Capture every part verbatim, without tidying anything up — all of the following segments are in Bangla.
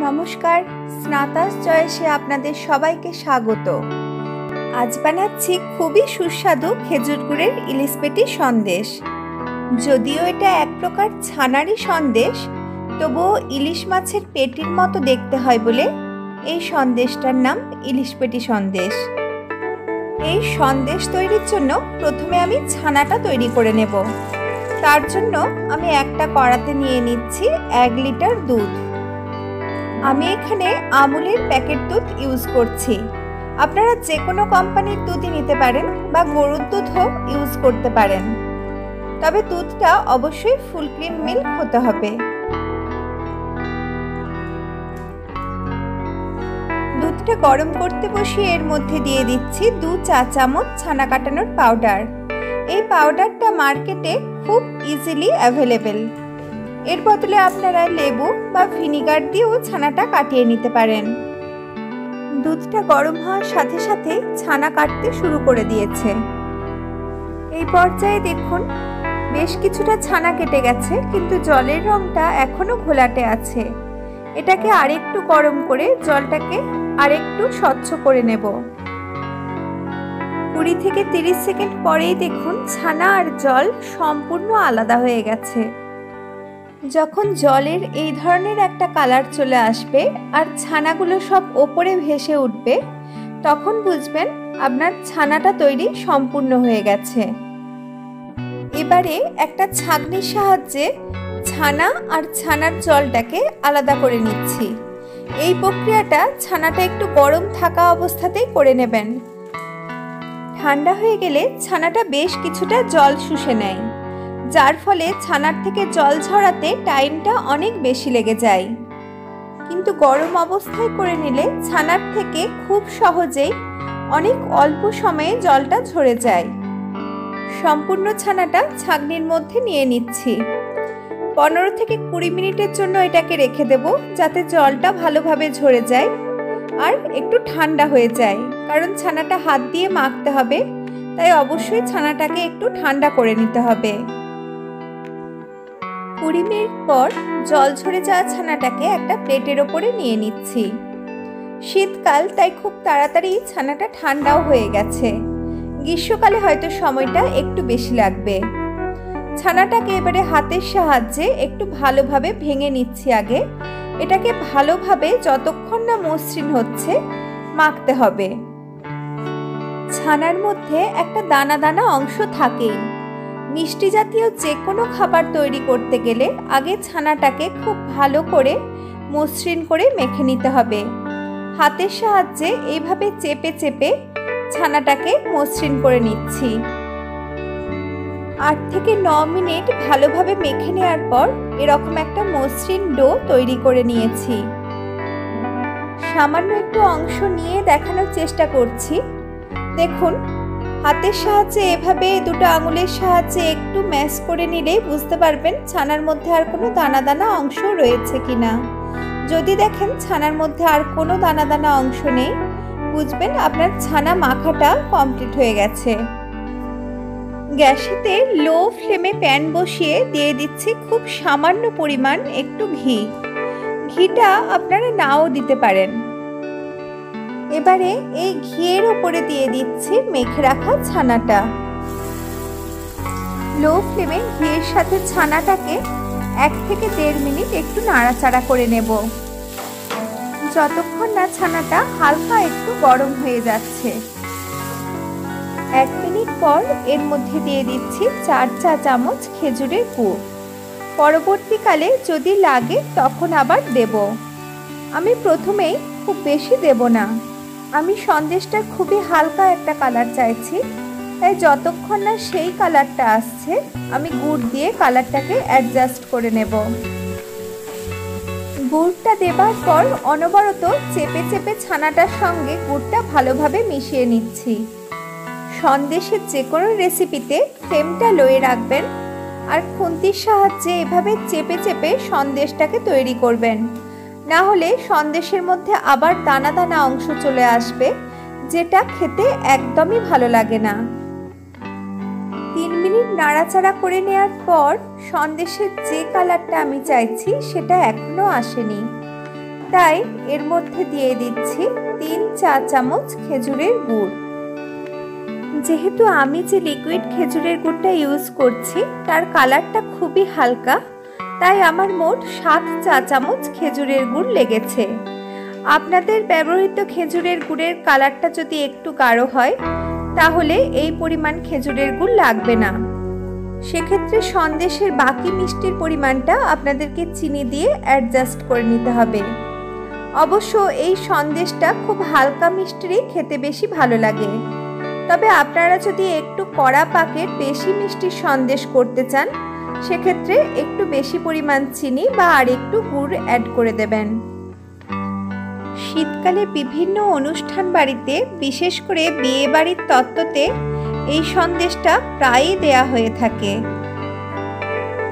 नमस्कार स्नाता'स चয়েসে आपनादेर सबाइके स्वागत। आज बानाচ্ছি খুবই সুস্বাদু খেজুর গুড়ের ইলিশ পেটি সন্দেশ। যদিও এটা এক প্রকার ছানারই সন্দেশ, তবুও ইলিশ মাছের পেটির মতো দেখতে হয় বলে এই সন্দেশটার নাম ইলিশ পেটি সন্দেশ। এই সন্দেশ তৈরির জন্য প্রথমে আমি ছানাটা তৈরি করে নেব। তার জন্য আমি একটা কড়াতে নিয়ে নিচ্ছি এক লিটার দুধ। আমি এখানে আমুলের প্যাকেট দুধ ইউজ করছি। আপনারা যে কোনো কোম্পানির দুধই নিতে পারেন বা গরুর দুধও ইউজ করতে পারেন, তবে দুধটা অবশ্যই ফুল ক্রিম মিল্ক হতে হবে। দুধটা গরম করতে বসিয়ে এর মধ্যে দিয়ে দিচ্ছি দু চা চামচ ছানা কাটানোর পাউডার। এই পাউডারটা মার্কেটে খুব ইজিলি অ্যাভেলেবেল। এর বদলে আপনারা লেবু বা ভিনিগার দিয়েও ছানাটা কাটিয়ে নিতে পারেন। দুধটা গরম হওয়ার সাথে সাথে ছানা কাটতে শুরু করে দিয়েছে। এই পর্যায়ে দেখুন বেশ কিছুটা ছানা কেটে গেছে, কিন্তু জলের রঙটা এখনো ঘোলাটে আছে। এটাকে আরেকটু গরম করে জলটাকে আরেকটু স্বচ্ছ করে নেব। কুড়ি থেকে তিরিশ সেকেন্ড পরেই দেখুন ছানা আর জল সম্পূর্ণ আলাদা হয়ে গেছে। যখন জলের এই ধরনের একটা কালার চলে আসবে আর ছানাগুলো সব ওপরে ভেসে উঠবে, তখন বুঝবেন আপনার ছানাটা তৈরি সম্পূর্ণ হয়ে গেছে। এবারে একটা ছাঁকনির সাহায্যে ছানা আর ছানার জলটাকে আলাদা করে নিচ্ছি। এই প্রক্রিয়াটা ছানাটা একটু গরম থাকা অবস্থাতেই করে নেবেন। ঠান্ডা হয়ে গেলে ছানাটা বেশ কিছুটা জল শুষে নেয়, যার ফলে ছানার থেকে জল ঝরাতে টাইমটা অনেক বেশি লেগে যায়। কিন্তু গরম অবস্থায় করে নিলে ছানার থেকে খুব সহজেই অনেক অল্প সময়ে জলটা ঝরে যায়। সম্পূর্ণ ছানাটা ছাঁকনির মধ্যে নিয়ে নিচ্ছি। পনেরো থেকে কুড়ি মিনিটের জন্য এটাকে রেখে দেব, যাতে জলটা ভালোভাবে ঝরে যায় আর একটু ঠান্ডা হয়ে যায়। কারণ ছানাটা হাত দিয়ে মাখতে হবে, তাই অবশ্যই ছানাটাকে একটু ঠান্ডা করে নিতে হবে। কুড়ি মিনিট পর জল ঝরে যাওয়া ছানাটাকে একটা প্লেটের ওপরে নিয়ে নিচ্ছি। শীতকাল, তাই খুব তাড়াতাড়ি ছানাটা ঠান্ডাও হয়ে গেছে। গ্রীষ্মকালে হয়তো সময়টা একটু বেশি লাগবে। ছানাটাকে এবারে হাতের সাহায্যে একটু ভালোভাবে ভেঙে নিচ্ছি। আগে এটাকে ভালোভাবে যতক্ষণ না মসৃণ হচ্ছে মাখতে হবে। ছানার মধ্যে একটা দানা দানা অংশ থাকেই। মিষ্টি জাতীয় যে কোনো খাবার তৈরি করতে গেলে আগে ছানাটাকে খুব ভালো করে মসৃণ করে মেখে নিতে হবে। হাতের সাহায্যে এইভাবে চেপে চেপে ছানাটাকে মসৃণ করে নিচ্ছি। আট থেকে ন মিনিট ভালোভাবে মেখে নেওয়ার পর এরকম একটা মসৃণ ডো তৈরি করে নিয়েছি। সামান্য একটু অংশ নিয়ে দেখানোর চেষ্টা করছি। দেখুন হাতের সাহায্যে এভাবে দুটো আঙুলের সাহায্যে একটু ম্যাশ করে নিলেই বুঝতে পারবেন ছানার মধ্যে আর কোনো দানা দানা অংশ রয়েছে কিনা। যদি দেখেন ছানার মধ্যে আর কোনো দানা দানা অংশ নেই, বুঝবেন আপনার ছানা মাখাটা কমপ্লিট হয়ে গেছে। গ্যাসেতে লো ফ্লেমে প্যান বসিয়ে দিয়ে দিচ্ছি খুব সামান্য পরিমাণ একটু ঘি। ঘিটা আপনারা নাও দিতে পারেন। এবারে এই ঘিয়ের উপরে দিয়ে দিচ্ছি মেখে রাখা ছানাটা। লো ফ্লেমে ঘিয়ের সাথে ছানাটাকে এক থেকে দেড় মিনিট একটু নাড়াচাড়া করে নেব, যতক্ষণ না ছানাটা হালকা একটু গরম হয়ে যাচ্ছে। এক মিনিট পর এর মধ্যে দিয়ে দিচ্ছি চার চা চামচ খেজুরের গুড়। পরবর্তীকালে যদি লাগে তখন আবার দেব। আমি প্রথমেই খুব বেশি দেব না, আমি সন্দেশটার খুবই হালকা একটা কালার চাইছি, তাই যতক্ষণ না সেই কালারটা আসছে আমি গুড় দিয়ে কালারটাকে অ্যাডজাস্ট করে নেব। গুড়টা দেবার পর অনবরত চেপে চেপে ছানাটার সঙ্গে গুড়টা ভালোভাবে মিশিয়ে নিচ্ছি। সন্দেশের যে কোনো রেসিপিতে ফ্লেমটা লোয়ে রাখবেন আর খুন্তির সাহায্যে এভাবে চেপে চেপে সন্দেশটাকে তৈরি করবেন। না হলে সন্দেশের মধ্যে আবার দানা দানা অংশ চলে আসবে, যেটা খেতে একদমই ভালো লাগে না। তিন মিনিট নাড়াচাড়া করে নেওয়ার পর সন্দেশের যে কালারটা আমি চাইছি সেটা এখনো আসেনি, তাই এর মধ্যে দিয়ে দিচ্ছি তিন চা চামচ খেজুরের গুড়। যেহেতু আমি যে লিকুইড খেজুরের গুড়টা ইউজ করছি তার কালারটা খুবই হালকা, তাই আমার মোট সাত চা চামচ খেজুরের গুড় লেগেছে। আপনাদের ব্যবহৃত খেজুরের গুড়ের কালারটা যদি একটু গাঢ় হয় তাহলে এই পরিমাণ খেজুরের গুড় লাগবে না। সেক্ষেত্রে সন্দেশের বাকি মিষ্টির পরিমাণটা আপনাদেরকে চিনি দিয়ে অ্যাডজাস্ট করে নিতে হবে। অবশ্য এই সন্দেশটা খুব হালকা মিষ্টিরই খেতে বেশি ভালো লাগে, তবে আপনারা যদি একটু কড়া পাকের বেশি মিষ্টির সন্দেশ করতে চান সেক্ষেত্রে একটু বেশি পরিমাণ চিনি বা আর একটু গুড় অ্যাড করে দেবেন। শীতকালে বিভিন্ন অনুষ্ঠান বাড়িতে, বিশেষ করে বিয়ে বাড়ির তত্ত্বতে এই সন্দেশটা প্রায়ই দেয়া হয়ে থাকে।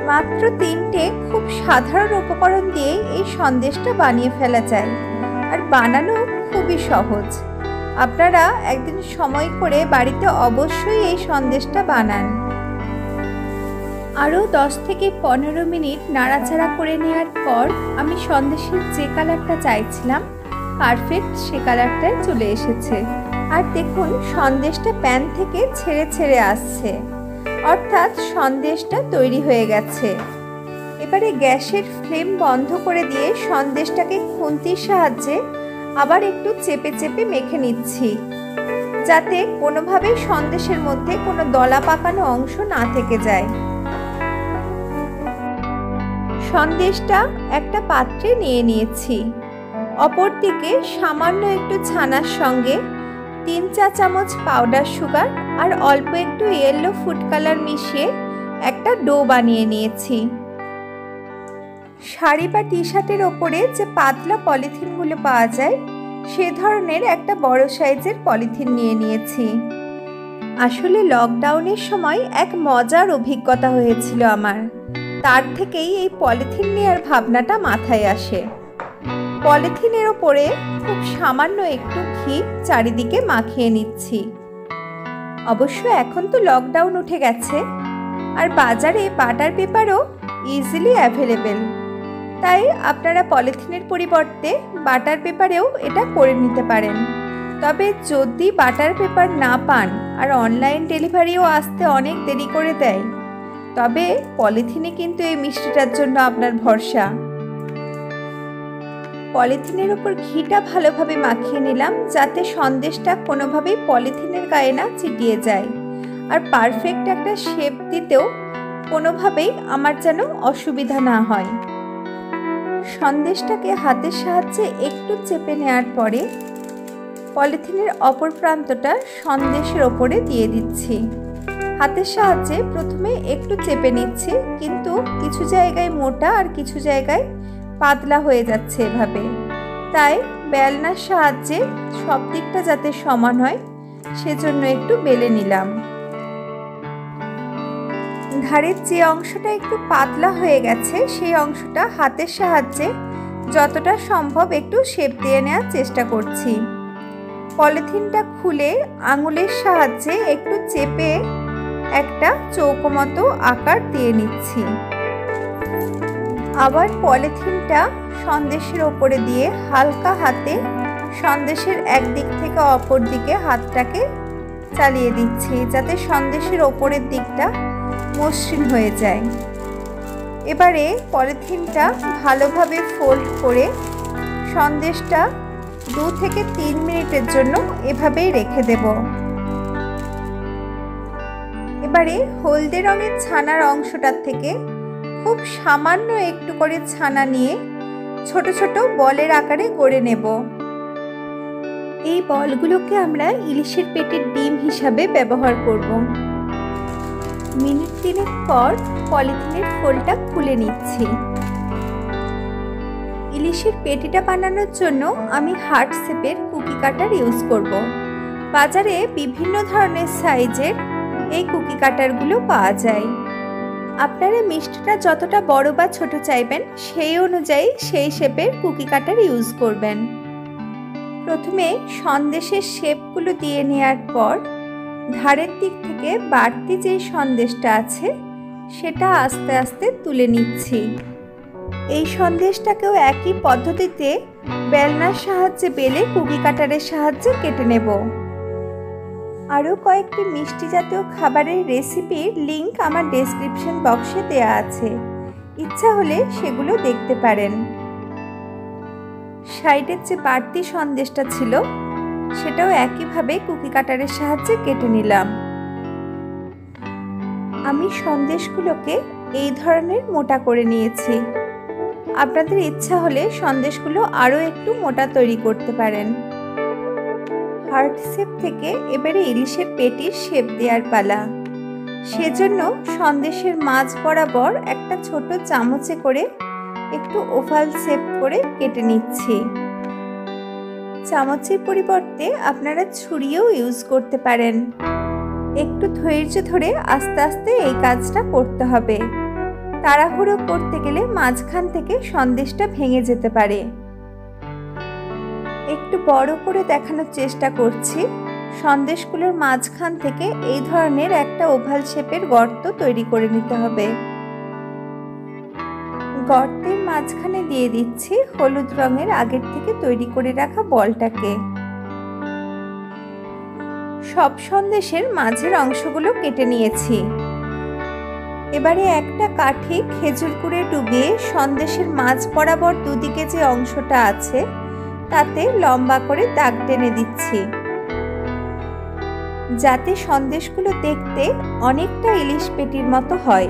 মাত্র তিনটে খুব সাধারণ উপকরণ দিয়ে এই সন্দেশটা বানিয়ে ফেলা যায়, আর বানানো খুবই সহজ। আপনারা একদিন সময় করে বাড়িতে অবশ্যই এই সন্দেশটা বানান। আরও দশ থেকে পনেরো মিনিট নাড়াচাড়া করে নেওয়ার পর আমি সন্দেশের যে কালারটা চাইছিলাম পারফেক্ট সে কালারটায় চলে এসেছে। আর দেখুন সন্দেশটা প্যান থেকে ছেড়ে ছেড়ে আসছে, অর্থাৎ সন্দেশটা তৈরি হয়ে গেছে। এবারে গ্যাসের ফ্লেম বন্ধ করে দিয়ে সন্দেশটাকে খুন্তির সাহায্যে আবার একটু চেপে চেপে মেখে নিচ্ছি, যাতে কোনোভাবেই সন্দেশের মধ্যে কোনো দলা পাকানো অংশ না থেকে যায়। সন্দেশটা একটা পাত্রে নিয়ে নিয়েছি। অপরদিকে সামান্য একটু ছানার সঙ্গে তিন চা চামচ পাউডার সুগার আর অল্প একটু ইয়েলো ফুড কালার মিশিয়ে একটা ডো বানিয়ে নিয়েছি। শাড়ি বা টি শার্টের ওপরে যে পাতলা পলিথিনগুলো পাওয়া যায় সে ধরনের একটা বড় সাইজের পলিথিন নিয়ে নিয়েছি। আসলে লকডাউনের সময় এক মজার অভিজ্ঞতা হয়েছিল আমার, তার থেকেই এই পলিথিন নেওয়ার ভাবনাটা মাথায় আসে। পলিথিনের ওপরে খুব সামান্য একটু ঘি চারিদিকে মাখিয়ে নিচ্ছি। অবশ্য এখন তো লকডাউন উঠে গেছে আর বাজারে বাটার পেপারও ইজিলি অ্যাভেলেবেল, তাই আপনারা পলিথিনের পরিবর্তে বাটার পেপারেও এটা করে নিতে পারেন। তবে যদি বাটার পেপার না পান আর অনলাইন ডেলিভারিও আসতে অনেক দেরি করে দেয়, তবে পলিথিনে কিন্তু এই মিষ্টিটার জন্য আপনার ভরসা। পলিথিনের ওপর ঘিটা ভালোভাবে মাখিয়ে নিলাম যাতে সন্দেশটা কোনোভাবেই পলিথিনের গায়ে না চিটিয়ে যায়, আর পারফেক্ট একটা শেপ দিতেও কোনোভাবেই আমার যেন অসুবিধা না হয়। সন্দেশটাকে হাতের সাহায্যে একটু চেপে নেওয়ার পরে পলিথিনের অপর প্রান্তটা সন্দেশের ওপরে দিয়ে দিচ্ছি। হাতের সাহায্যে প্রথমে একটু চেপে নিচ্ছি, কিন্তু কিছু জায়গায় মোটা আর কিছু জায়গায় পাতলা হয়ে যাচ্ছে এভাবে, তাই বেলনার সাহায্যে সব দিকটা যাতে সমান হয় সেজন্য একটু বেলে নিলাম। ধারের যে অংশটা একটু পাতলা হয়ে গেছে সেই অংশটা হাতের সাহায্যে যতটা সম্ভব একটু শেপ দিয়ে নেওয়ার চেষ্টা করছি। পলিথিনটা খুলে আঙুলের সাহায্যে একটু চেপে একটা চৌকো মতো আকার দিয়ে নিচ্ছি। আবার পলিথিনটা সন্দেশের ওপরে দিয়ে হালকা হাতে সন্দেশের একদিক থেকে অপর দিকে হাতটাকে চালিয়ে দিচ্ছি, যাতে সন্দেশের ওপরের দিকটা মসৃণ হয়ে যায়। এবারে পলিথিনটা ভালোভাবে ফোল্ড করে সন্দেশটা দু থেকে তিন মিনিটের জন্য এভাবেই রেখে দেব। এবারে হলদে রঙের ছানার অংশটার থেকে খুব সামান্য একটু করে ছানা নিয়ে ছোট ছোট বলের আকারে গড়ে নেব। এই বলগুলোকে আমরা ইলিশের পেটের ডিম হিসাবে ব্যবহার করব। মিনিট তিনেক পর পলিথিনের ফোলটা খুলে নিচ্ছি। ইলিশের পেটিটা বানানোর জন্য আমি হার্ট শেপের কুকি কাটার ইউজ করব। বাজারে বিভিন্ন ধরনের সাইজের এই কুকি কাটারগুলো পাওয়া যায়। আপনারা মিষ্টিটা যতটা বড় বা ছোট চাইবেন সেই অনুযায়ী সেই শেপের কুকি কাটার ইউজ করবেন। প্রথমে সন্দেশের শেপগুলো দিয়ে নেওয়ার পর ধারের দিক থেকে বাড়তি যে সন্দেশটা আছে সেটা আস্তে আস্তে তুলে নিচ্ছি। এই সন্দেশটাকেও একই পদ্ধতিতে বেলনার সাহায্যে বেলে কুকি কাটারের সাহায্যে কেটে নেব। আরও কয়েকটি মিষ্টি জাতীয় খাবারের রেসিপির লিংক আমার ডেসক্রিপশন বক্সে দেওয়া আছে, ইচ্ছা হলে সেগুলো দেখতে পারেন। সাইডের যে বাড়তি সন্দেশটা ছিল সেটাও একইভাবে কুকি কাটারের সাহায্যে কেটে নিলাম। আমি সন্দেশগুলোকে এই ধরনের মোটা করে নিয়েছি, আপনাদের ইচ্ছা হলে সন্দেশগুলো আরও একটু মোটা তৈরি করতে পারেন। হার্ট শেপ থেকে এবারে ইলিশের পেটির শেপ দেওয়ার পালা। সেজন্য সন্দেশের মাঝ বরাবর একটা ছোট চামচে করে একটু ওভাল শেপ করে কেটে নিচ্ছি। চামচের পরিবর্তে আপনারা ছুরিও ইউজ করতে পারেন। একটু ধৈর্য ধরে আস্তে আস্তে এই কাজটা করতে হবে, তাড়াহুড়ো করতে গেলে মাঝখান থেকে সন্দেশটা ভেঙে যেতে পারে। একটু বড় করে দেখানোর চেষ্টা করছি, সন্দেশগুলোর মাঝখান থেকে এই ধরনের একটা ওভাল শেপের গর্ত তৈরি করে নিতে হবে। গর্তের মাঝখানে দিয়ে দিচ্ছি হলুদ রঙের আগের থেকে তৈরি করে রাখা বলটাকে। সব সন্দেশের মাঝের অংশগুলো কেটে নিয়েছি। এবারে একটা কাঠি খেজুর গুঁড়ে ডুবিয়ে সন্দেশের মাঝ বরাবর দুদিকে যে অংশটা আছে তাতে লম্বা করে দাগ টেনে দিচ্ছি, যাতে সন্দেশগুলো দেখতে অনেকটা ইলিশ পেটির মতো হয়।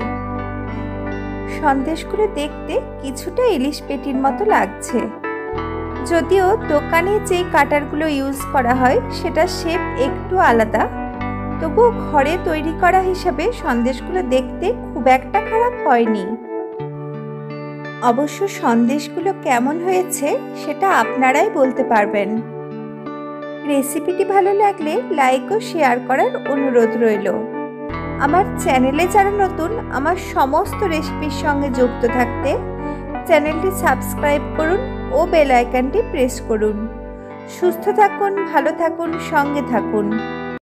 সন্দেশগুলো দেখতে কিছুটা ইলিশ পেটির মতো লাগছে, যদিও দোকানে যেই কাটারগুলো ইউজ করা হয় সেটা শেপ একটু আলাদা, তবুও ঘরে তৈরি করা হিসাবে সন্দেশগুলো দেখতে খুব একটা খারাপ হয়নি। অবশ্য সন্দেশগুলো কেমন হয়েছে সেটা আপনারাই বলতে পারবেন। রেসিপিটি ভালো লাগলে লাইক ও শেয়ার করার অনুরোধ রইল। আমার চ্যানেলে যারা নতুন, আমার সমস্ত রেসিপির সঙ্গে যুক্ত থাকতে চ্যানেলটি সাবস্ক্রাইব করুন ও বেল আইকনটি প্রেস করুন। সুস্থ থাকুন, ভালো থাকুন, সঙ্গে থাকুন।